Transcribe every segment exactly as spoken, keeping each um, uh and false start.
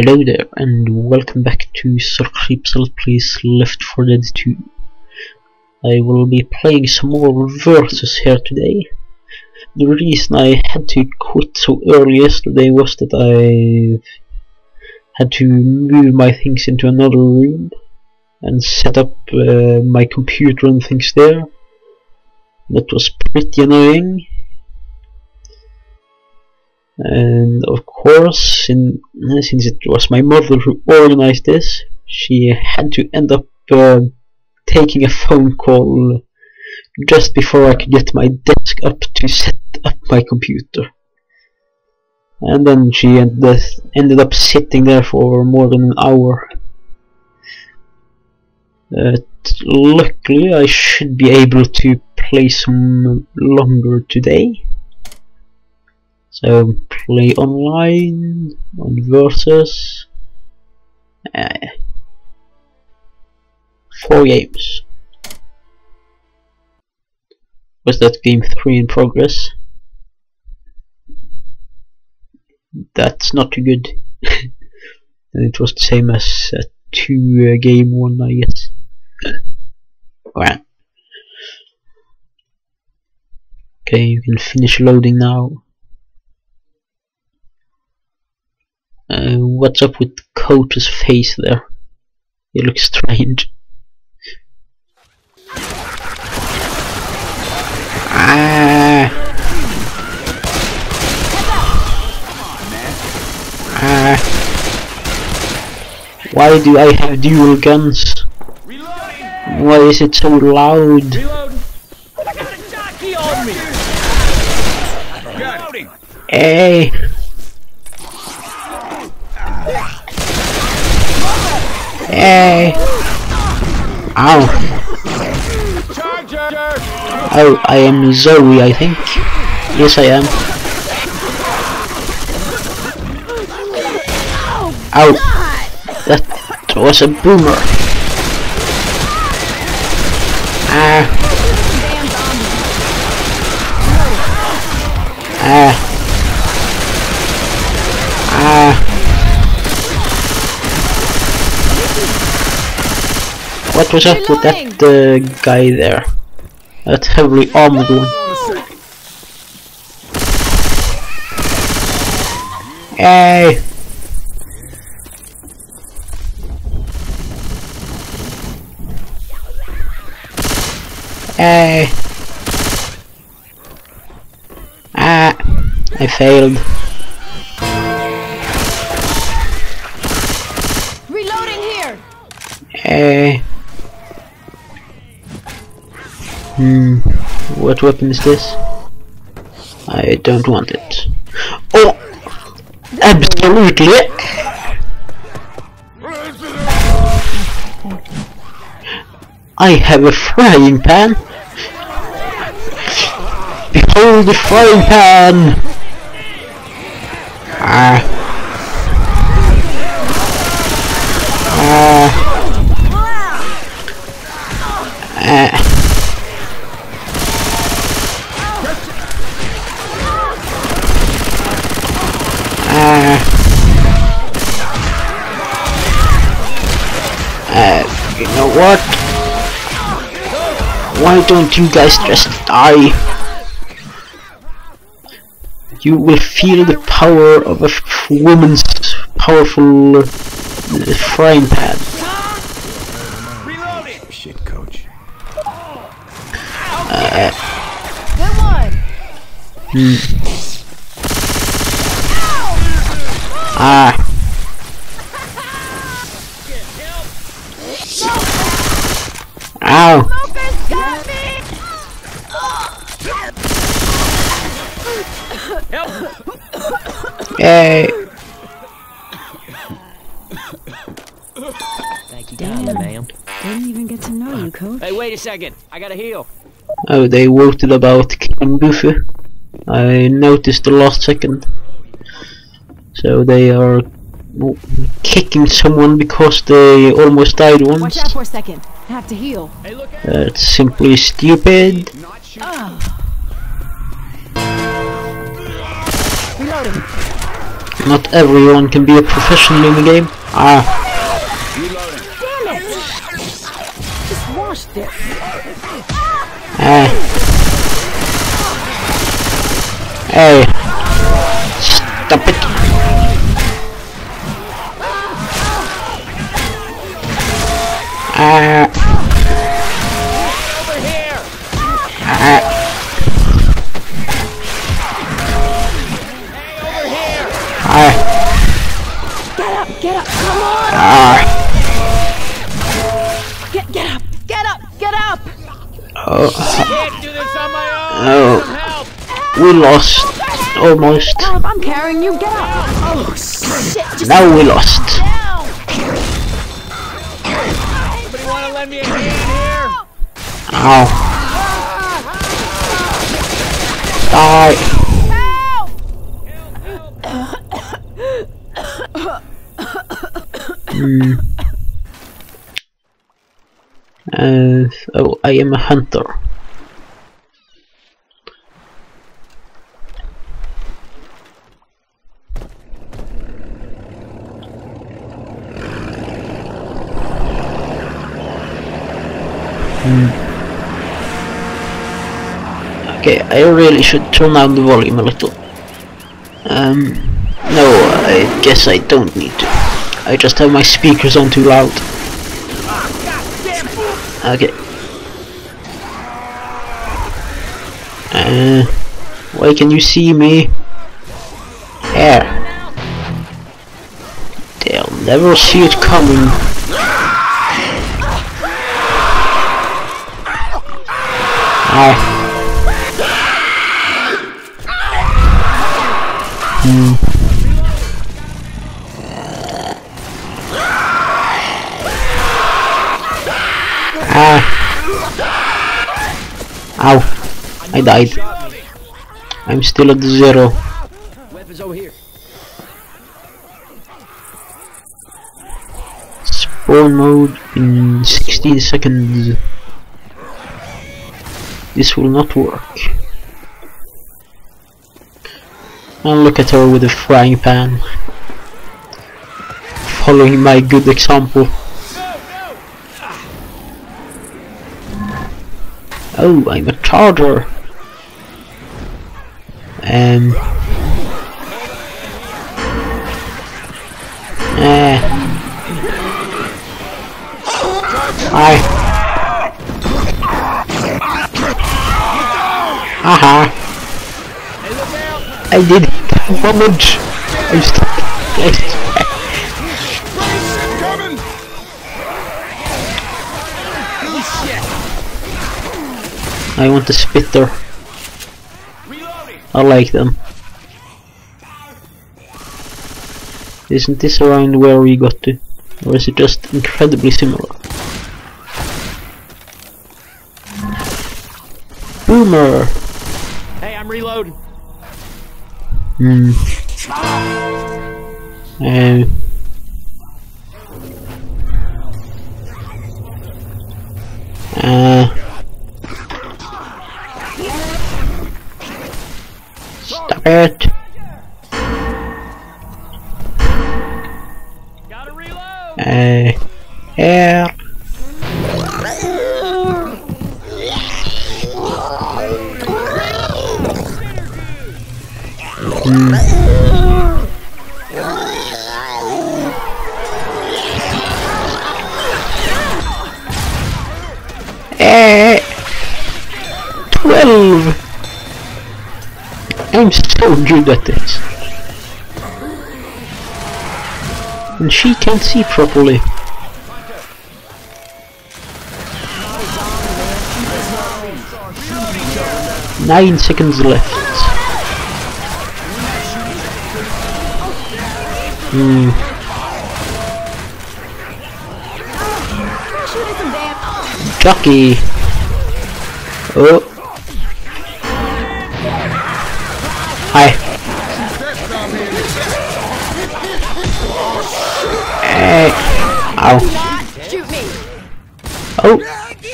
Hello there and welcome back to ZirCreepsAlot plays Left four Dead two. I will be playing some more versus here today. The reason I had to quit so early yesterday was that I had to move my things into another room and set up uh, my computer and things there. That was pretty annoying. And of course, in, since it was my mother who organized this, she had to end up uh, taking a phone call just before I could get my desk up to set up my computer. And then she ended, ended up sitting there for more than an hour. Uh, luckily, I should be able to play some longer today. So play online, on versus, uh, four games. Was that game three in progress? That's not too good. And it was the same as uh, two uh, game one, I guess. Alright. Okay, you can finish loading now. Uh, what's up with Coach's face there? It looks strange. Ah! Ah! Why do I have dual guns? Why is it so loud? I got a jockey on me. Hey! Hey! Ow! Oh, I am Zoe, I think. Yes, I am. Ow! That was a boomer. Ah! Ah! Ah! What was up with that uh, guy there? That heavily armored one. Hey! Hey! Ah! I failed. Reloading here. Hey! Hmm, what weapon is this? I don't want it. Oh! Absolutely! I have a frying pan! Behold the frying pan! Ah! Ah! Ah! You know what? Why don't you guys just die? You will feel the power of a woman's powerful frying pan. Shit, coach. Uh, hmm. Ah. Ow! Hey! Thank you, ma'am. Didn't even get to know you, coach. Hey, wait a second! I gotta heal. Oh, they voted about King Goofy. I noticed the last second. So they are kicking someone because they almost died once. Watch out for a second. Have to heal. That's simply stupid. Oh. Reloading. Not everyone can be a professional in the game. Ah. Damn it. Just wash this. Hey. Hey. Stop it. Ah. Oh. I can't do this on my own. Oh. We lost. Almost. Help, I'm carrying you. Get up. Oh, shit. Just now we lost. Down. Somebody want to lend me a hand here? Ow. Die. Help. Help. Help. Uh, oh, I am a hunter. Hmm. Okay, I really should turn down the volume a little. Um, no, I guess I don't need to. I just have my speakers on too loud. Okay. Uh, why can you see me? There. They'll never see it coming. Ah. Hmm. Ow, I died. I'm still at the zero. Weapons over here. Spawn mode in sixteen seconds. This will not work. And look at her with a frying pan. Following my good example. Oh, I'm a charger. Um. Eh. I. Haha. I did damage. I'm stuck. I want a spitter. I like them. Isn't this around where we got to? Or is it just incredibly similar? Boomer! Hey, I'm reloading. Hmm. Uh, uh, Got to reload. Uh, yeah. Mm. Uh, twelve. I'm so good at this. And she can't see properly. Nine seconds left. Hmm. Jockey. Oh. Hi. Hey. Ow. Oh,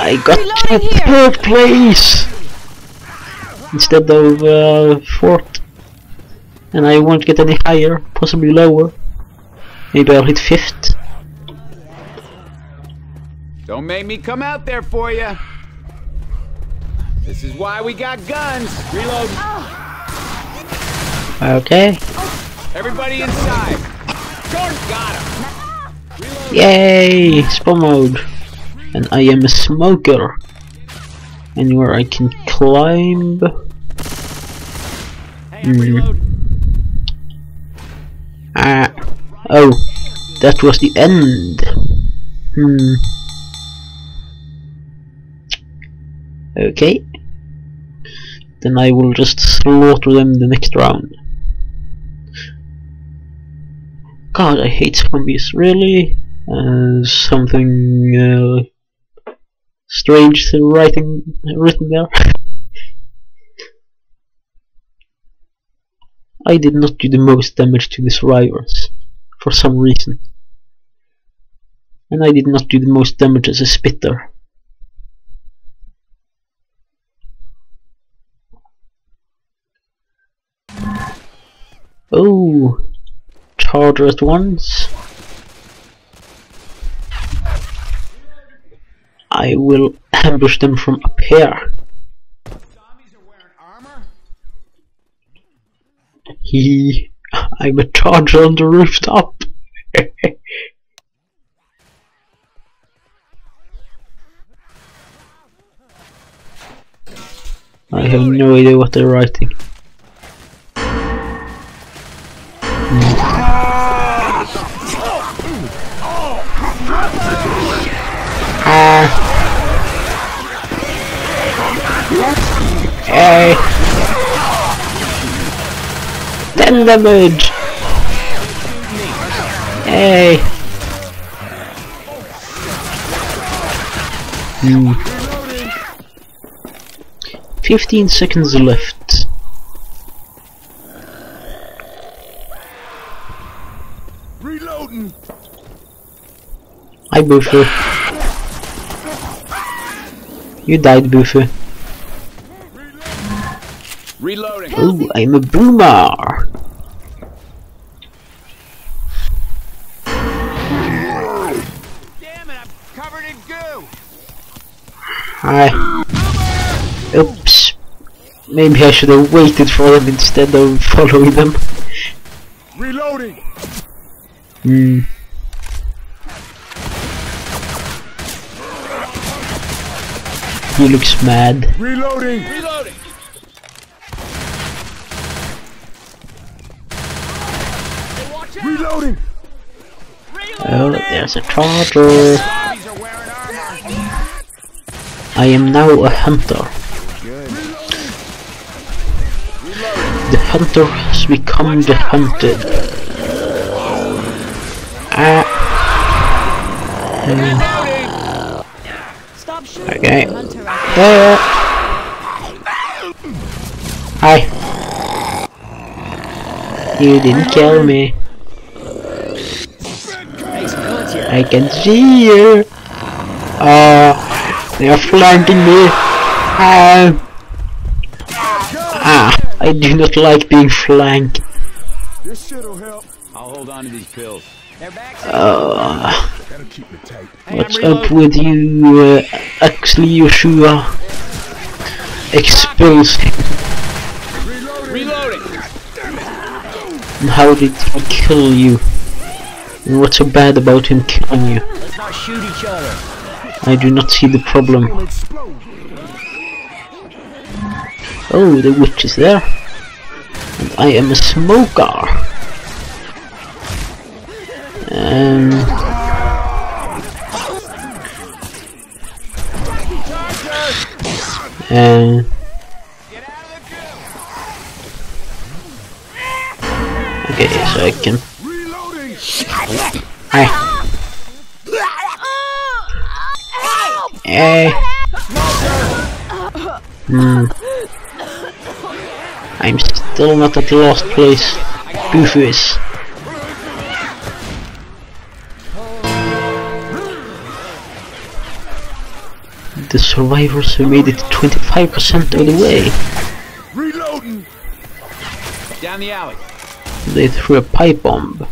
I got to third place instead of uh, fourth. and I won't get any higher, possibly lower. Maybe I'll hit fifth. Don't make me come out there for you. This is why we got guns. Reload. Okay. Everybody inside. Jordan got him. Reload. Yay! Spawn mode. And I am a smoker. Anywhere I can climb. Hey, mm. Reload. Ah. Oh. That was the end. Hmm. Okay. Then I will just slaughter them the next round. God, I hate zombies, really? Uh, something uh, strange writing written there. I did not do the most damage to the survivors, for some reason. And I did not do the most damage as a spitter. Oh, charger at once. I will ambush them from up here. He, I'm a charger on the rooftop. I have no idea what they're writing. Hey! ten damage! Hey! Mm. fifteen seconds left. Reloading. Hi, Boofer. You died, Boofer. Reloading. Ooh, I'm a boomer. Damn it, I'm covered in goo. Hi. Oops. Maybe I should have waited for them instead of following them. Reloading. Hmm. He looks mad. Reloading. Reloading. Reloading. Oh, there's a charger. I am now a hunter. The hunter has become the hunted. Ah. Um. Okay. There. Hi. You didn't kill me. I can see you! Uh, they are flanking me! Uh, ah! I do not like being flanked. This shit'll help. I'll hold on to these pills. They're back. Uh, what's up with you, uh, actually Yoshua? Expose him. Reloading! And how did he kill you? And what's so bad about him killing you? Let's not shoot each other. I do not see the problem. Oh, the witch is there. And I am a smoker. Um. Um. Okay, so I can. Hey. Hey. Hmm. I'm still not at the last place. Goofy is. The survivors have made it twenty-five percent of the way. Reloading. Down the alley. they threw a pipe bomb.